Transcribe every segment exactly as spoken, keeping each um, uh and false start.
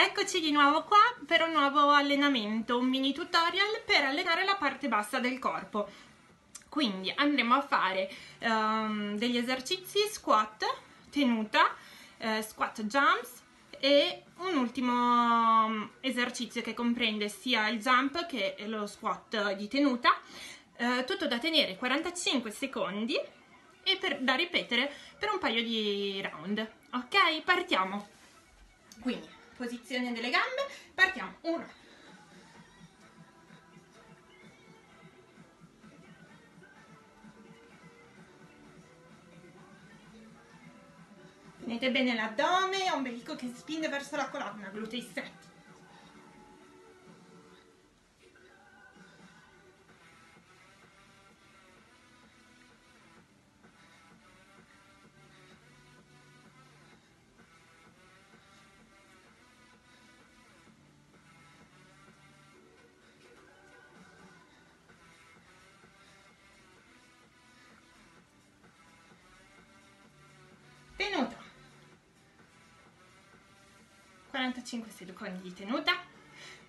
Eccoci di nuovo qua per un nuovo allenamento, un mini tutorial per allenare la parte bassa del corpo. Quindi andremo a fare um, degli esercizi squat, tenuta, eh, squat jumps e un ultimo esercizio che comprende sia il jump che lo squat di tenuta, eh, tutto da tenere quarantacinque secondi e per, da ripetere per un paio di round. Ok, partiamo. Quindi posizione delle gambe, partiamo, uno, tenete bene l'addome, ombelico che spinge verso la colonna, glutei stretti, quarantacinque secondi di tenuta,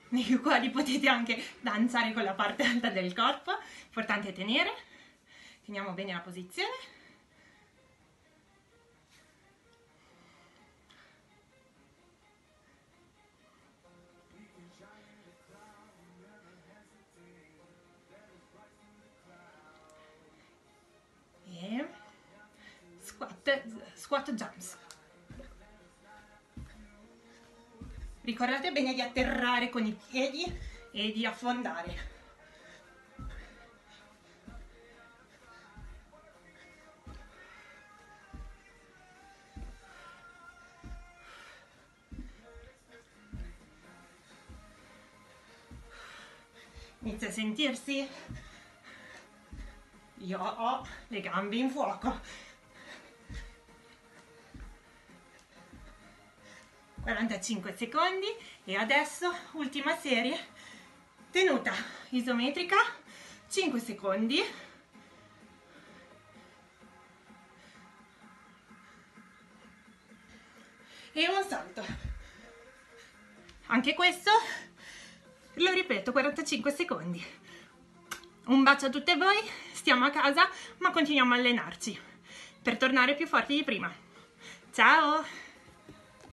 nei quali potete anche danzare con la parte alta del corpo, importante tenere, teniamo bene la posizione, e squat, squat jumps. Ricordate bene di atterrare con i piedi e di affondare. Inizia a sentirsi? Io ho le gambe in fuoco. quarantacinque secondi e adesso ultima serie, tenuta isometrica, cinque secondi, e un salto. Anche questo lo ripeto quarantacinque secondi. Un bacio a tutte voi, stiamo a casa ma continuiamo a allenarci per tornare più forti di prima. Ciao!